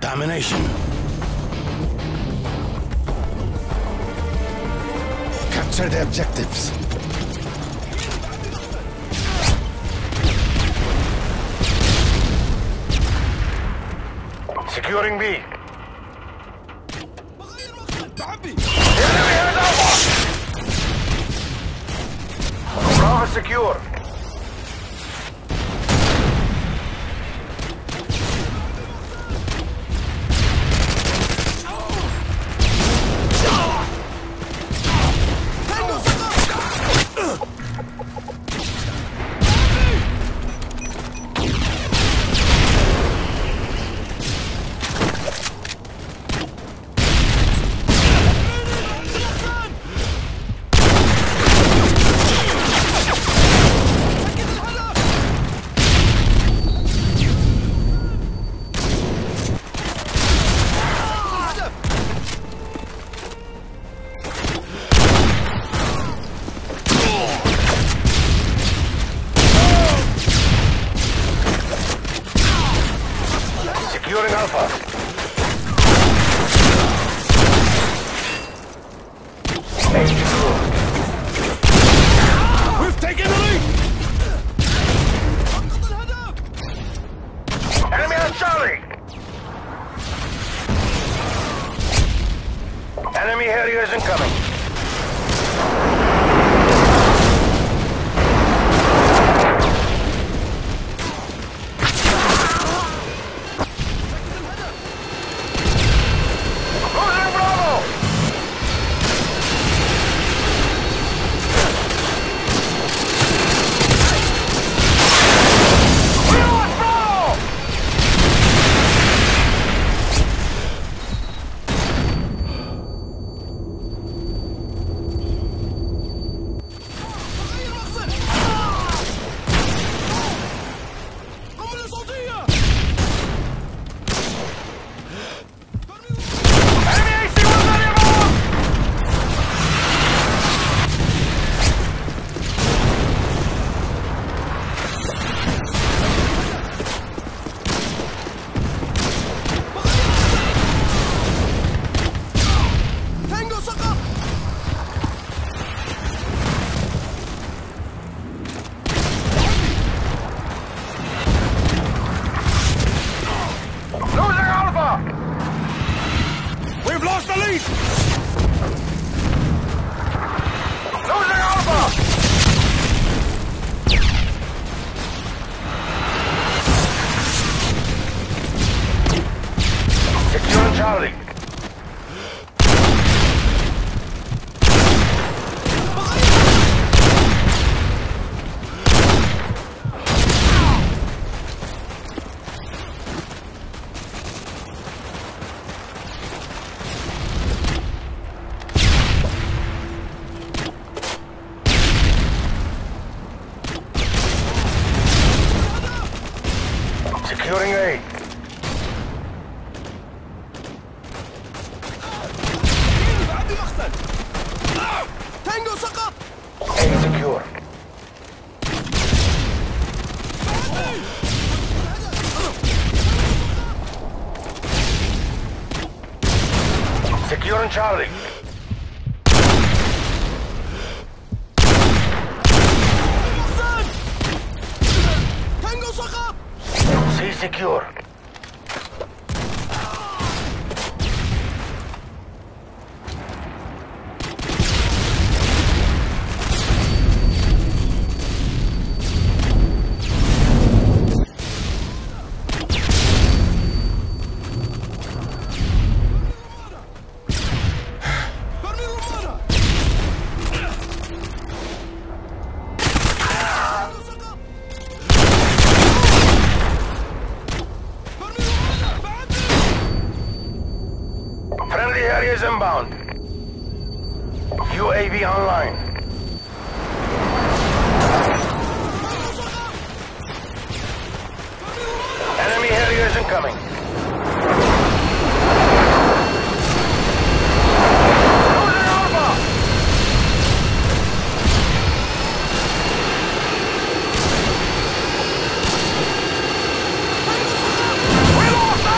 Domination. Capture the objectives. Securing B. Bravo secure. Enemy Harrier is incoming. Losing Bravo! We lost Bravo! Charlie. Securing A. Secure. Secure and Charlie. Tango Saka. C secure. Harrier is inbound. UAV online. Enemy Harrier is incoming. Losing Alpha. We lost A.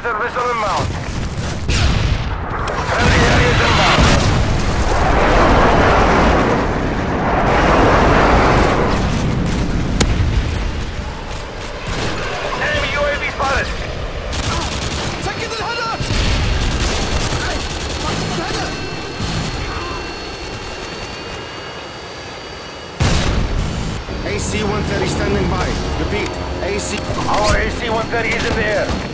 Predator missile inbound. Friendly Harrier inbound. Enemy UAV spotted. Second and header! Hey, second header! AC-130 standing by. Repeat, AC. Our AC-130 is in the air.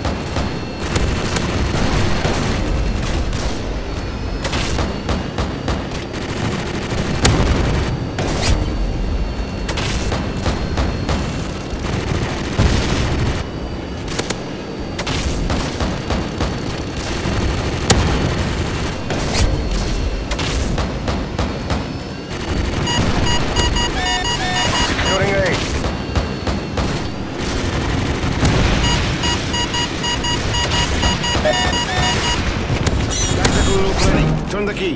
Turn the key.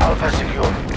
Alpha secure.